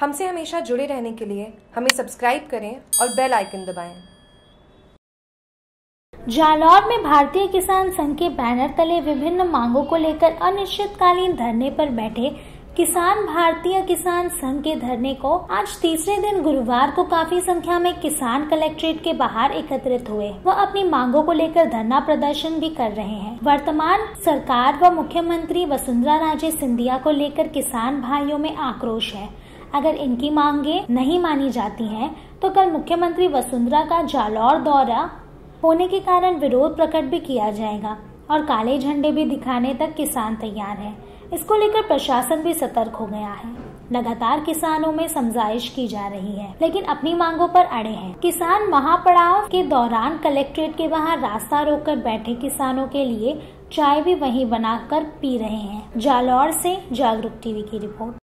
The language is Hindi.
हमसे हमेशा जुड़े रहने के लिए हमें सब्सक्राइब करें और बेल आइकन दबाएं। जालौर में भारतीय किसान संघ के बैनर तले विभिन्न मांगों को लेकर अनिश्चितकालीन धरने पर बैठे किसान भारतीय किसान संघ के धरने को आज तीसरे दिन गुरुवार को काफी संख्या में किसान कलेक्ट्रेट के बाहर एकत्रित हुए। वह अपनी मांगों को लेकर धरना प्रदर्शन भी कर रहे हैं। वर्तमान सरकार व मुख्यमंत्री वसुंधरा राजे सिंधिया को लेकर किसान भाइयों में आक्रोश है। अगर इनकी मांगे नहीं मानी जाती हैं, तो कल मुख्यमंत्री वसुंधरा का जालौर दौरा होने के कारण विरोध प्रकट भी किया जाएगा और काले झंडे भी दिखाने तक किसान तैयार है। इसको लेकर प्रशासन भी सतर्क हो गया है। लगातार किसानों में समझाइश की जा रही है, लेकिन अपनी मांगों पर अड़े हैं। किसान महापड़ाव के दौरान कलेक्ट्रेट के बाहर रास्ता रोककर बैठे किसानों के लिए चाय भी वहीं बनाकर पी रहे हैं। जालौर से जागरूक टीवी की रिपोर्ट।